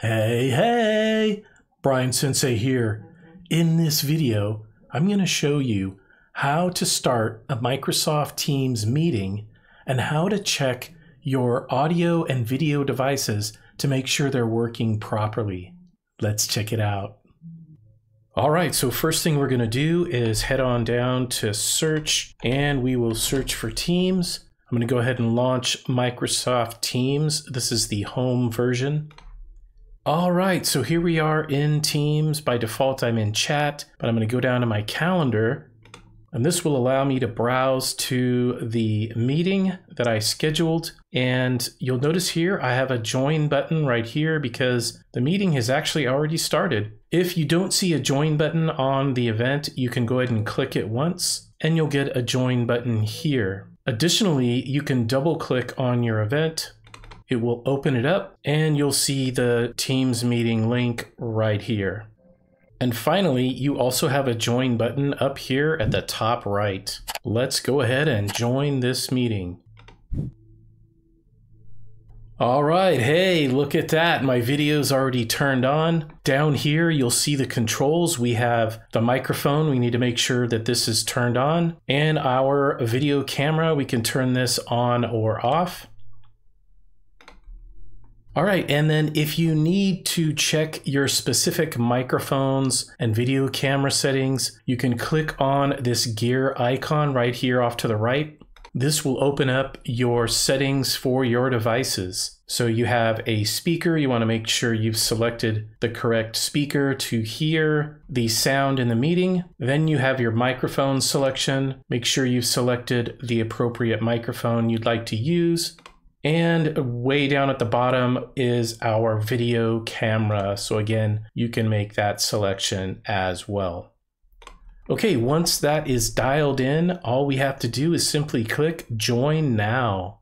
Hey, Brian Sensei here. In this video, I'm going to show you how to start a Microsoft Teams meeting and how to check your audio and video devices to make sure they're working properly. Let's check it out. All right, so first thing we're going to do is head on down to search, and we will search for Teams. I'm going to go ahead and launch Microsoft Teams. This is the home version. All right, so here we are in Teams. By default, I'm in chat, but I'm going to go down to my calendar, and this will allow me to browse to the meeting that I scheduled. And you'll notice here, I have a join button right here because the meeting has actually already started. If you don't see a join button on the event, you can go ahead and click it once, and you'll get a join button here. Additionally, you can double click on your event. It will open it up, and you'll see the Teams meeting link right here. And finally, you also have a join button up here at the top right. Let's go ahead and join this meeting. All right, hey, look at that. My video's already turned on. Down here, you'll see the controls. We have the microphone. We need to make sure that this is turned on. And our video camera, we can turn this on or off. All right, and then if you need to check your specific microphones and video camera settings, you can click on this gear icon right here off to the right. This will open up your settings for your devices. So you have a speaker. You want to make sure you've selected the correct speaker to hear the sound in the meeting. Then you have your microphone selection. Make sure you've selected the appropriate microphone you'd like to use. And way down at the bottom is our video camera. So again, you can make that selection as well. Okay, once that is dialed in, all we have to do is simply click Join Now.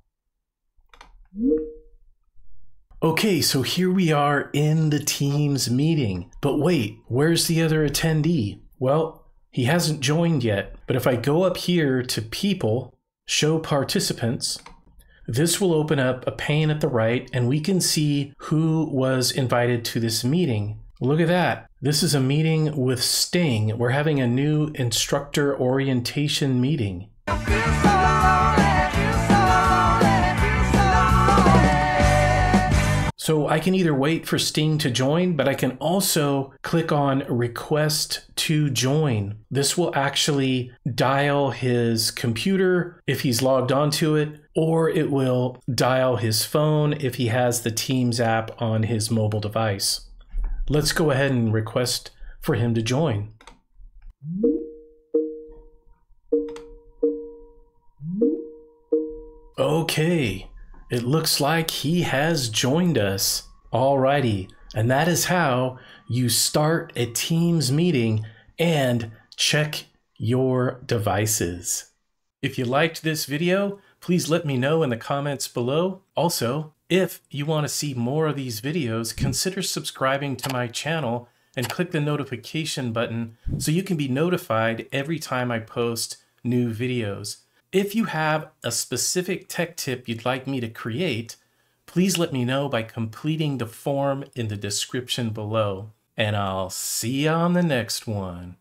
Okay, so here we are in the Teams meeting. But wait, where's the other attendee? Well, he hasn't joined yet. But if I go up here to People, Show Participants, this will open up a pane at the right, and we can see who was invited to this meeting. Look at that. This is a meeting with Sting. We're having a new instructor orientation meeting. So I can either wait for Sting to join, but I can also click on Request to Join. This will actually dial his computer if he's logged onto it, or it will dial his phone if he has the Teams app on his mobile device. Let's go ahead and request for him to join. Okay. It looks like he has joined us. Alrighty, and that is how you start a Teams meeting and check your devices. If you liked this video, please let me know in the comments below. Also, if you want to see more of these videos, consider subscribing to my channel and click the notification button so you can be notified every time I post new videos. If you have a specific tech tip you'd like me to create, please let me know by completing the form in the description below. And I'll see you on the next one.